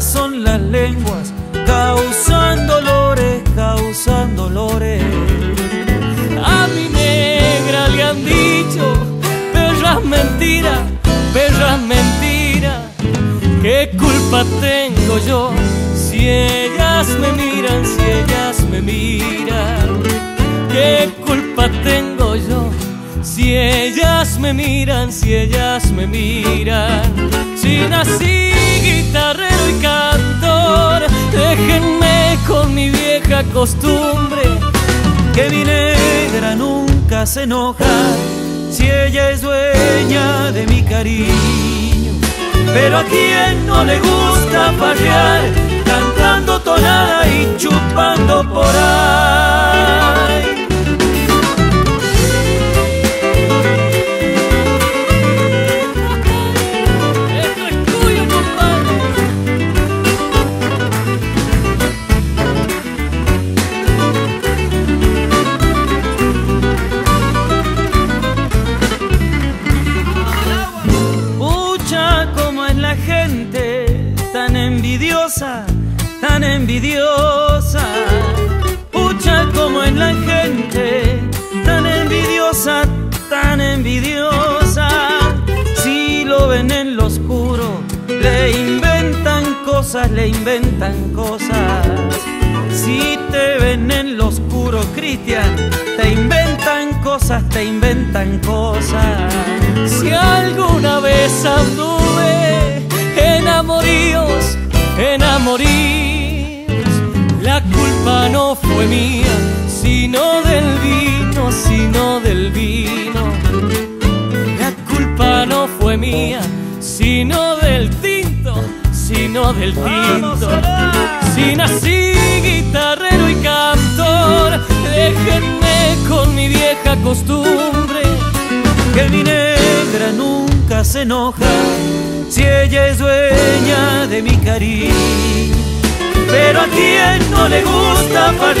Largas son las lenguas, causan dolores. A mi negra le han dicho perras mentiras, ¿qué culpa tengo yo? Si ellas me miran, si ellas me miran, ¿qué culpa tengo yo? Si ellas me miran, si ellas me miran. Si nací guitarrero y cantor, déjenme con mi vieja costumbre, que mi negra nunca se enoja si ella es dueña de mi cariño. Pero a quien no le gusta fallar, cantando tonada y chupando por ahí. Tan envidiosa, pucha como es la gente, tan envidiosa. Si lo ven en lo oscuro, le inventan cosas. Si te ven en lo oscuro, Cristian, te inventan cosas. Si alguna vez anduve en amoríos, la culpa no fue mía, sino del vino, La culpa no fue mía, sino del tinto, Si nací guitarrero y cantor, déjenme con mi vieja costumbre, que mi negra nunca se enoja si ella es dueña de mi cariño. Pero a quien no le gusta parir